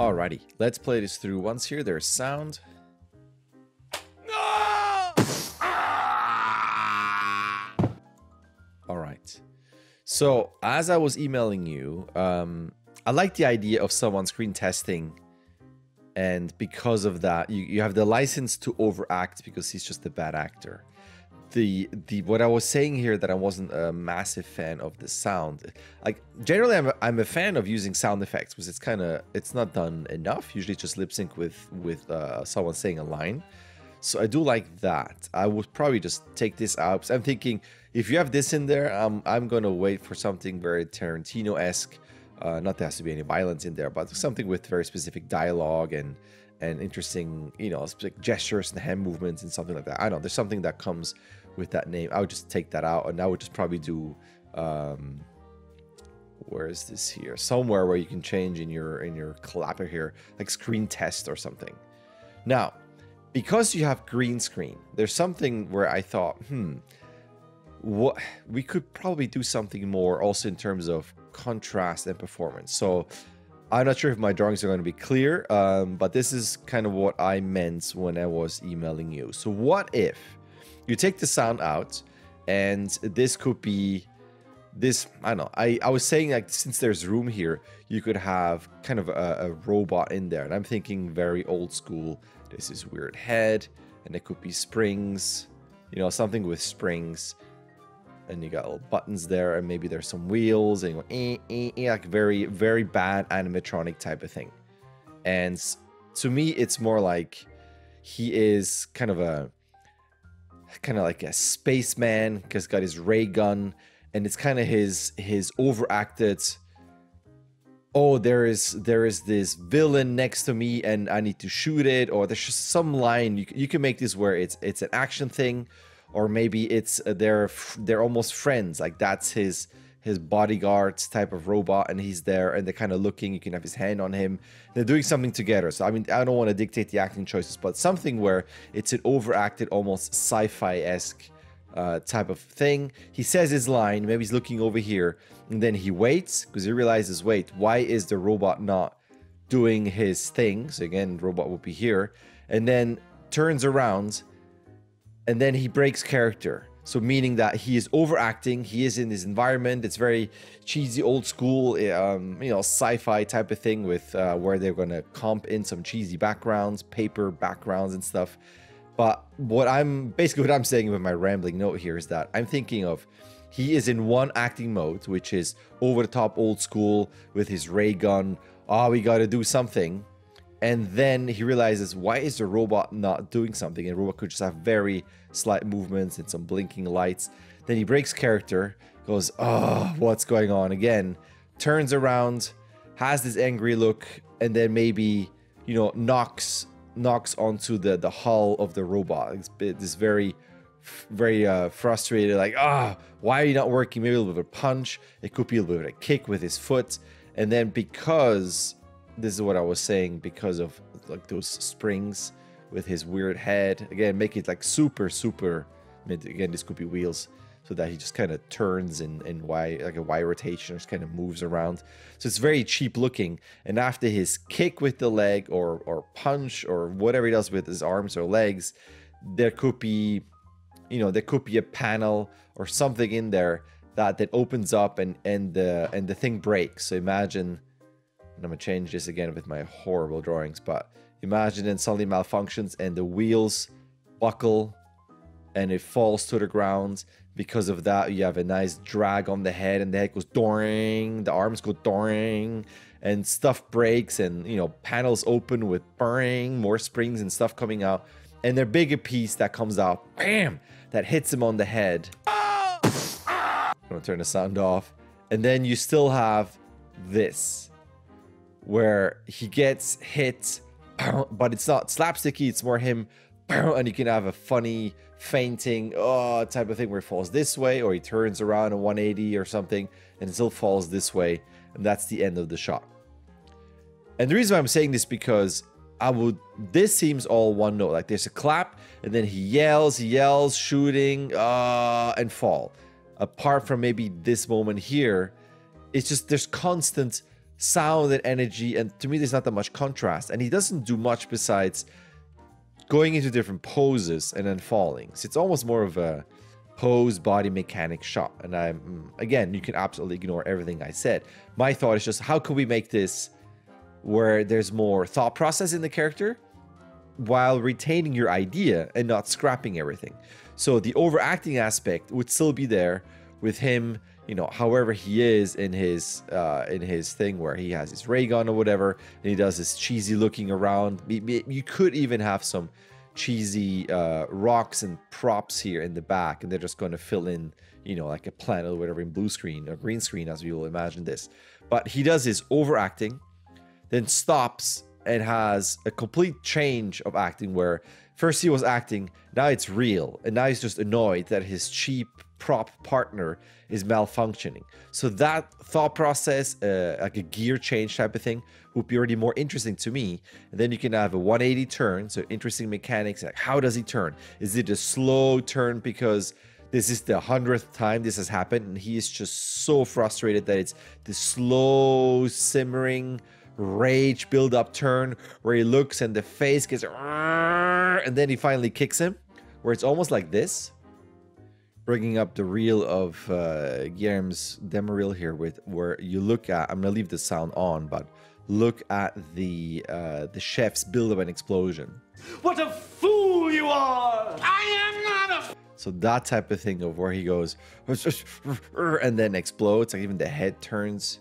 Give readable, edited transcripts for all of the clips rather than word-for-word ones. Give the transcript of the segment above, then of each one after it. Alrighty, let's play this through once here. There's sound. No! Alright. So, as I was emailing you, I like the idea of someone screen testing. And because of that, you have the license to overact because he's just a bad actor. What I was saying here that I wasn't a massive fan of the sound. Like generally, I'm a fan of using sound effects because it's not done enough. Usually, it's just lip sync with someone saying a line. So I do like that. I would probably just take this out. So I'm thinking if you have this in there, I'm gonna wait for something very Tarantino-esque. Not that has to be any violence in there, but something with very specific dialogue and interesting, specific gestures and hand movements and something like that. I don't know. There's something that comes with that name. I would just take that out, and I would just probably do. Where is this here? Somewhere where you can change in your clapper here, like screen test or something. Now, because you have green screen, there's something where I thought, what we could probably do something more also in terms of contrast and performance. So I'm not sure if my drawings are going to be clear, but this is kind of what I meant when I was emailing you. So what if you take the sound out, and this could be this, I don't know, I was saying like since there's room here, you could have kind of a robot in there. And I'm thinking very old school. This is weird head, and it could be springs, something with springs. And you got little buttons there, and maybe there's some wheels, and you go, like very, very bad animatronic type of thing. And to me, it's more like he is kind of like a spaceman because he's got his ray gun, and it's kind of his overacted. Oh, there is this villain next to me, and I need to shoot it. Or there's just some line you can make this where it's an action thing. Or maybe it's they're almost friends. Like that's his bodyguards type of robot, and he's there, and they're kind of looking. You can have his hand on him. They're doing something together. So I mean, I don't want to dictate the acting choices, but something where it's an overacted, almost sci-fi-esque type of thing. He says his line. Maybe he's looking over here, and then he waits because he realizes, wait, why is the robot not doing his thing? So again, robot will be here, and then turns around. And then he breaks character. So meaning that he is overacting. He is in his environment. It's very cheesy, old school, sci-fi type of thing with where they're going to comp in some cheesy backgrounds, paper backgrounds and stuff. But what I'm saying with my rambling note here is that I'm thinking of he is in one acting mode, which is over the top, old school with his ray gun. Oh, we got to do something. And then he realizes, why is the robot not doing something? And the robot could just have very slight movements and some blinking lights. Then he breaks character, goes, oh, what's going on again? Turns around, has this angry look, and then maybe, knocks onto the hull of the robot. It's this very, very frustrated, like, ah, oh, why are you not working? Maybe a little bit of a punch. It could be a little bit of a kick with his foot. And then because... This is what I was saying, because of like those springs with his weird head. Again, make it like super, super. Again, this could be wheels, so that he just kind of turns in Y, like a Y rotation, just kind of moves around. So it's very cheap looking. And after his kick with the leg or punch or whatever he does with his arms or legs, there could be, there could be a panel or something in there that opens up and the thing breaks. So imagine. And I'm gonna change this again with my horrible drawings, but imagine it suddenly malfunctions and the wheels buckle and it falls to the ground. Because of that, you have a nice drag on the head, and the head goes doring, the arms go doring, and stuff breaks, and panels open with burring, more springs and stuff coming out, and their bigger piece that comes out, bam, that hits him on the head. I'm gonna turn the sound off, and then you still have this. Where he gets hit, but it's not slapsticky, it's more him, and you can have a funny fainting type of thing where he falls this way, or he turns around a 180 or something, and still falls this way, and that's the end of the shot. And the reason why I'm saying this because this seems all one note, like there's a clap, and then he yells, shooting, and fall. Apart from maybe this moment here, it's just there's constant sound and energy, and to me there's not that much contrast, and he doesn't do much besides going into different poses and then falling. So it's almost more of a pose body mechanic shot. And I'm, again, you can absolutely ignore everything I said. My thought is just, how can we make this where there's more thought process in the character while retaining your idea and not scrapping everything? So the overacting aspect would still be there with him, you know, however he is in his thing where he has his ray gun or whatever, and he does this cheesy looking around. You could even have some cheesy rocks and props here in the back, and they're just going to fill in, you know, like a planet or whatever in blue screen or green screen as we will imagine this. But he does his overacting, then stops and has a complete change of acting where first he was acting, now it's real, and now he's just annoyed that his cheap prop partner is malfunctioning. So that thought process, like a gear change type of thing, would be already more interesting to me. And then you can have a 180 turn, so interesting mechanics, like how does he turn? Is it a slow turn because this is the 100th time this has happened and he is just so frustrated that it's the slow simmering rage build up turn where he looks and the face gets, and then he finally kicks him, where it's almost like this, bringing up the reel of Guillermo's demo reel here, with where you look at, I'm gonna leave the sound on, but look at the chef's build up and explosion. What a fool you are! I am not a. So that type of thing of where he goes and then explodes, like even the head turns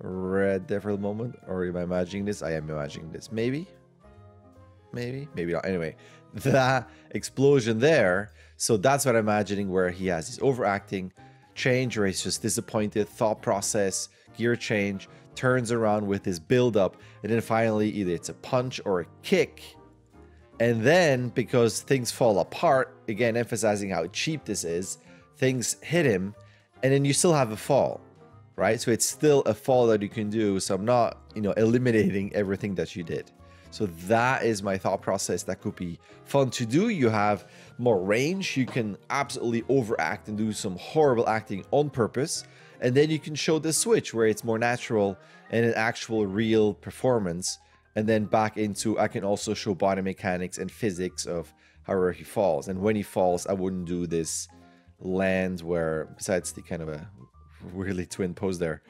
red there for the moment. Or am I imagining this? I am imagining this. Maybe not. Anyway, that explosion there. So that's what I'm imagining, where he has his overacting, change, where he's just disappointed, thought process, gear change, turns around with his build-up, and then finally either it's a punch or a kick. And then, because things fall apart, again emphasizing how cheap this is, things hit him, and then you still have a fall. Right, so it's still a fall that you can do. So I'm not, you know, eliminating everything that you did. So that is my thought process. That could be fun to do. You have more range. You can absolutely overact and do some horrible acting on purpose. And then you can show the switch where it's more natural and an actual real performance. And then back into, I can also show body mechanics and physics of however he falls. And when he falls, I wouldn't do this land where, besides the kind of a really twin pose there,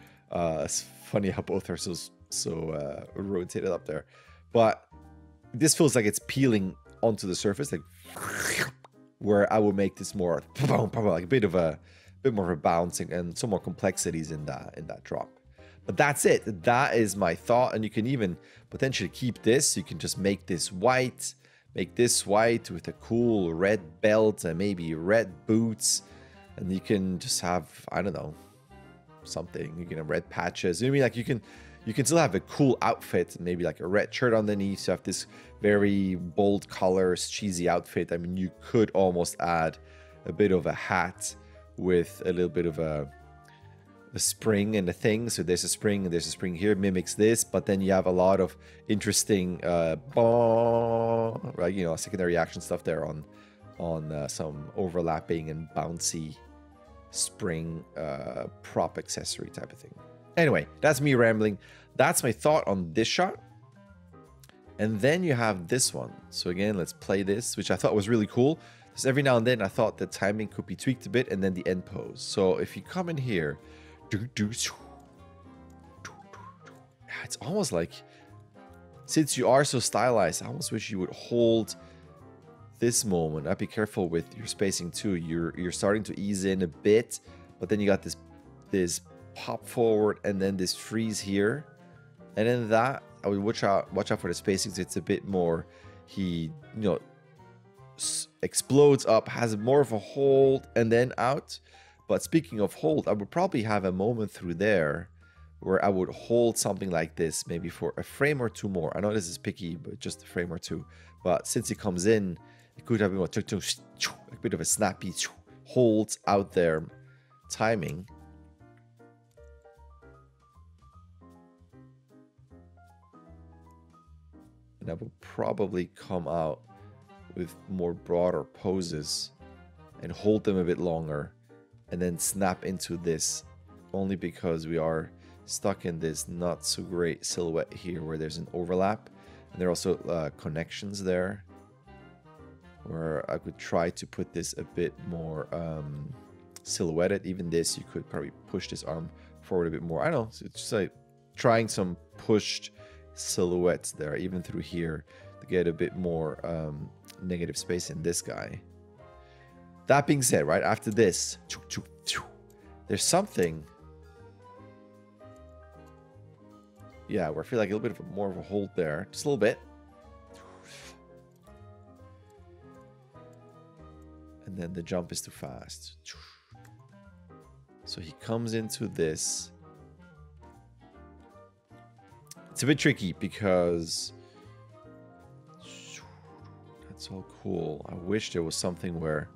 it's funny how both are so rotated up there, but this feels like it's peeling onto the surface, like where I would make this more like a bit more of a bouncing and some more complexities in that drop. But that's it. That is my thought. And you can even potentially keep this. You can just make this white, with a cool red belt and maybe red boots, and you can just have, I don't know, something. You can have red patches, you know what I mean? Like you can still have a cool outfit, maybe like a red shirt underneath, so you have this very bold colors, cheesy outfit. I mean, you could almost add a bit of a hat with a little bit of a spring and a thing. So there's a spring and there's a spring here, mimics this, but then you have a lot of interesting right, you know, secondary action stuff there on some overlapping and bouncy spring prop accessory type of thing. Anyway, that's me rambling. That's my thought on this shot. And then you have this one. So again, let's play this, which I thought was really cool. Because every now and then I thought the timing could be tweaked a bit, and then the end pose. So if you come in here, it's almost like, since you are so stylized, I almost wish you would hold this moment. I'd be careful with your spacing too. You're starting to ease in a bit, but then you got this pop forward and then this freeze here, and then that I would watch out for the spacing. It's a bit more, he, you know, explodes up, has more of a hold and then out. But speaking of hold, I would probably have a moment through there where I would hold something like this, maybe for a frame or two more. I know this is picky, but just a frame or two. But since he comes in, it could have been a bit of a snappy holds out there timing. And I will probably come out with more broader poses and hold them a bit longer and then snap into this, only because we are stuck in this not so great silhouette here where there's an overlap. And there are also connections there where I could try to put this a bit more silhouetted. Even this, you could probably push this arm forward a bit more. I don't know, so it's just like trying some pushed silhouettes there, even through here, to get a bit more negative space in this guy. That being said, right after this, there's something. Yeah, where I feel like a little bit of more of a hold there, just a little bit. And then the jump is too fast. So he comes into this. It's a bit tricky because that's all cool. I wish there was something where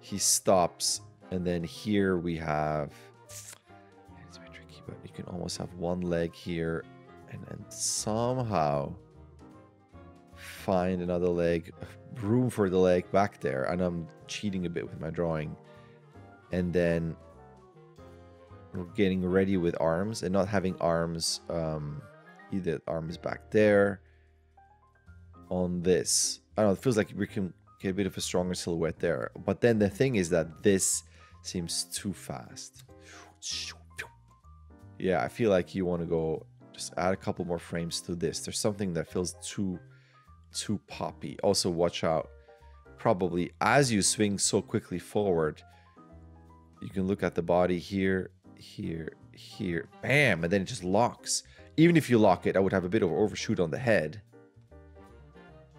he stops, and then here we have, it's a bit tricky, but you can almost have one leg here and then somehow find another leg, room for the leg back there. And I'm cheating a bit with my drawing. And then we're getting ready with arms and not having arms, either arms back there on this. I don't know, it feels like we can get a bit of a stronger silhouette there. But then the thing is that this seems too fast. Yeah, I feel like you want to go just add a couple more frames to this. There's something that feels too poppy. Also, watch out. Probably as you swing so quickly forward, you can look at the body here, here, here. Bam! And then it just locks. Even if you lock it, I would have a bit of overshoot on the head.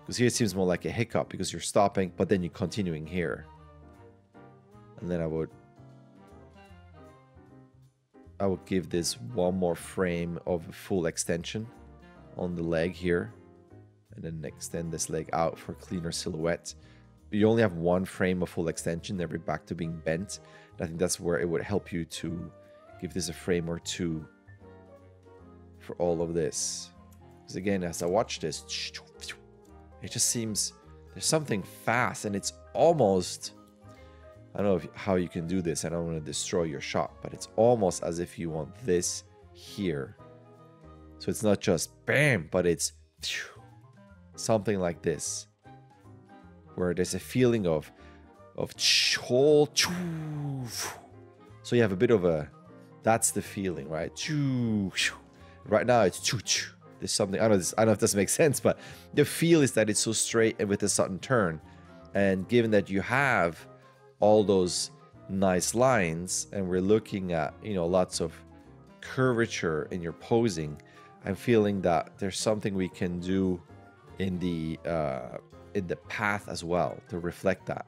Because here it seems more like a hiccup because you're stopping, but then you're continuing here. And then I would give this one more frame of a full extension on the leg here. And then extend this leg out for cleaner silhouette. You only have one frame of full extension, every back to being bent. And I think that's where it would help you to give this a frame or two for all of this. Because again, as I watch this, it just seems there's something fast, and it's almost, I don't know how you can do this. I don't want to destroy your shot, but it's almost as if you want this here. So it's not just bam, but it's something like this, where there's a feeling of chol. So you have a bit of a, that's the feeling, right? Right now it's choo-choo. There's something, I don't know if this makes sense, but the feel is that it's so straight and with a sudden turn. And given that you have all those nice lines and we're looking at, you know, lots of curvature in your posing, I'm feeling that there's something we can do in the path as well to reflect that.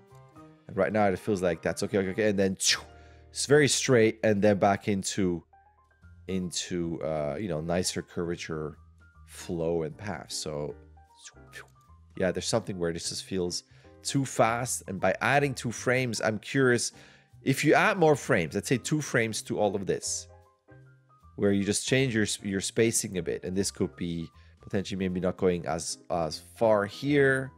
And right now it feels like that's okay. And then it's very straight and then back into you know, nicer curvature flow and path. So yeah, there's something where this just feels too fast. And by adding 2 frames, I'm curious if you add more frames, let's say 2 frames to all of this, where you just change your spacing a bit. And this could be potentially maybe not going as far here.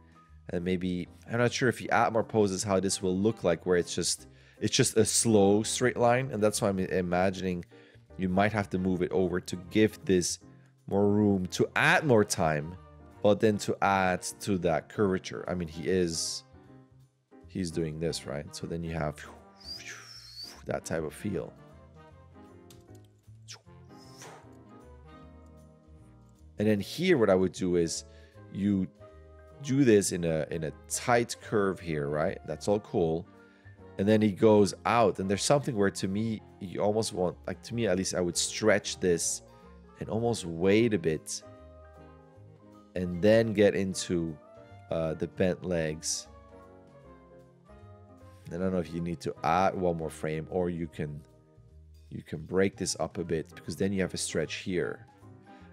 And maybe, I'm not sure if you add more poses, how this will look like, where it's just a slow straight line. And that's why I'm imagining you might have to move it over to give this more room to add more time, but then to add to that curvature. I mean, he's doing this, right? So then you have that type of feel. And then here, what I would do is you do this in a tight curve here, right? That's all cool. And then he goes out, and there's something where, to me, you almost want, like, to me at least, I would stretch this and almost wait a bit and then get into the bent legs. And I don't know if you need to add one more frame, or you can break this up a bit, because then you have a stretch here.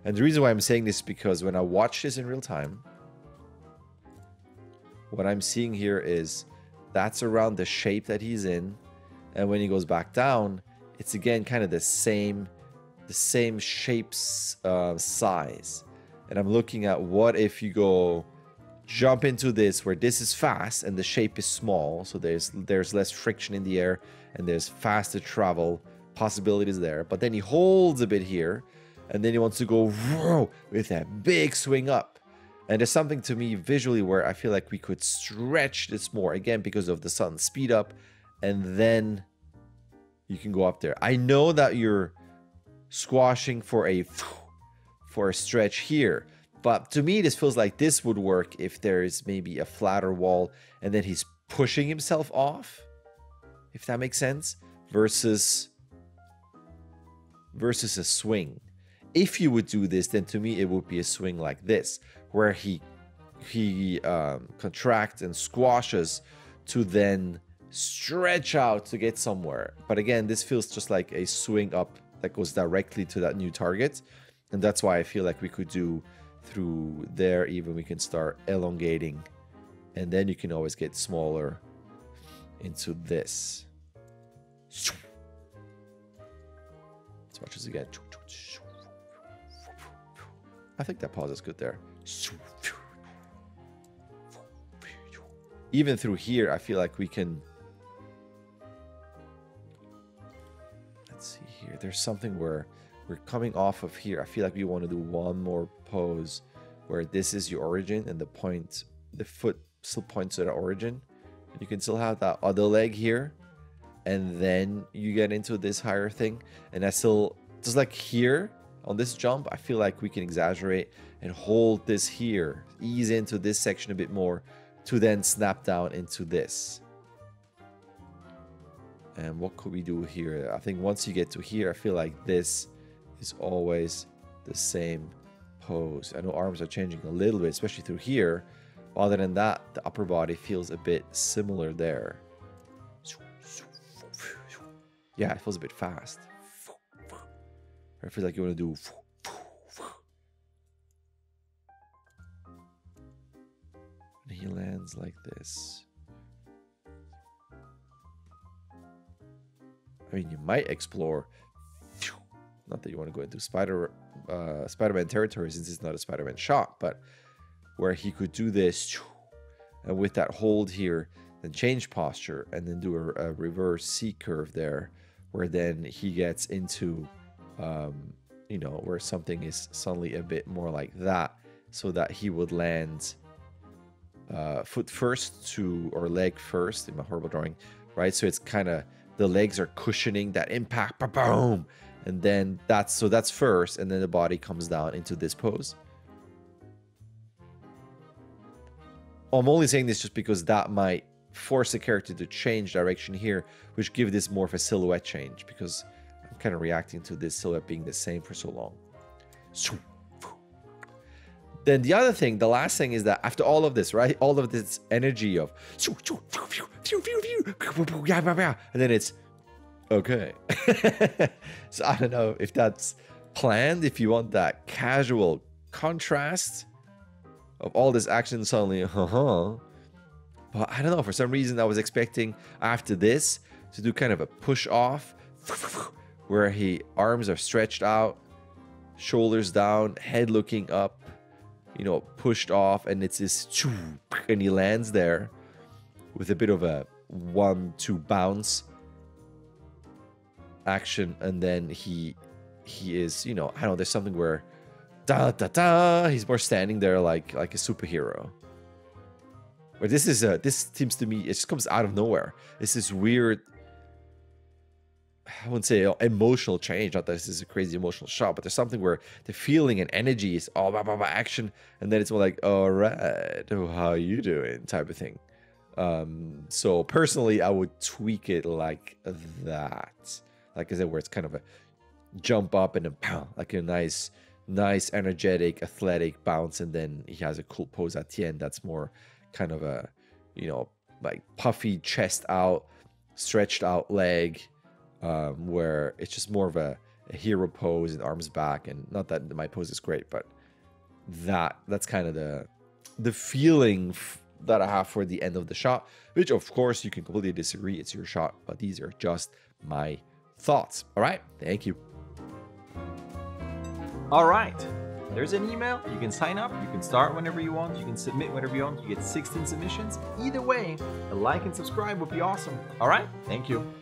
And the reason why I'm saying this is because when I watch this in real time, what I'm seeing here is that's around the shape that he's in. And when he goes back down, it's again kind of the same shape's size. And I'm looking at, what if you go jump into this, where this is fast and the shape is small, so there's less friction in the air and there's faster travel possibilities there. But then he holds a bit here, and then he wants to go with that big swing up. And there's something to me visually where I feel like we could stretch this more, again, because of the sun speed up, and then you can go up there. I know that you're squashing for a stretch here, but to me, this feels like this would work if there is maybe a flatter wall, and then he's pushing himself off, if that makes sense, versus a swing. If you would do this, then to me, it would be a swing like this, where he contracts and squashes to then stretch out to get somewhere. But again, this feels just like a swing up that goes directly to that new target. And that's why I feel like we could do through there, even we can start elongating, and then you can always get smaller into this. Let's watch this again. I think that pause is good there. Even through here, I feel like we can... Let's see here. There's something where we're coming off of here. I feel like we want to do one more pose where this is your origin and the point, the foot still points to the origin. You can still have that other leg here, and then you get into this higher thing. And I still, just like here, on this jump, I feel like we can exaggerate and hold this here, ease into this section a bit more to then snap down into this. And what could we do here? I think once you get to here, I feel like this is always the same pose. I know arms are changing a little bit, especially through here. Other than that, the upper body feels a bit similar there. Yeah, it feels a bit fast. I feel like you want to do... And he lands like this. I mean, you might explore... Not that you want to go into Spider-Man territory, since it's not a Spider-Man shot, but where he could do this, and with that hold here, then change posture, and then do a reverse C curve there, where then he gets into... you know, where something is suddenly a bit more like that, so that he would land foot first to, or leg first in my horrible drawing, right? So it's kind of, the legs are cushioning that impact, ba-boom! And then that's, so that's first, and then the body comes down into this pose. I'm only saying this just because that might force the character to change direction here, which gives this more of a silhouette change, because kind of reacting to this silhouette being the same for so long. Then the other thing, the last thing is that after all of this, right? All of this energy of and then it's okay. So I don't know if that's planned, if you want that casual contrast of all this action suddenly, but I don't know, for some reason I was expecting after this to do kind of a push off where he arms are stretched out, shoulders down, head looking up, you know, pushed off, and it's this, and he lands there with a bit of a 1-2 bounce action, and then he is, you know, I don't know, there's something where he's more standing there like a superhero. But this is a, this seems to me, it just comes out of nowhere. It's this weird, I wouldn't say emotional change, not that this is a crazy emotional shot, but there's something where the feeling and energy is all about action, and then it's more like, all right, how you doing type of thing. So personally, I would tweak it like that. Like I said, where it's kind of a jump up and a pound, like a nice, energetic, athletic bounce, and then he has a cool pose at the end that's more kind of a, you know, like puffy chest out, stretched out leg, where it's just more of a hero pose and arms back, and not that my pose is great, but that's kind of the feeling that I have for the end of the shot, which of course you can completely disagree, it's your shot, but these are just my thoughts. All right, thank you. All right, there's an email, you can sign up, you can start whenever you want, you can submit whenever you want, you get 16 submissions. Either way, a like and subscribe would be awesome. All right, thank you.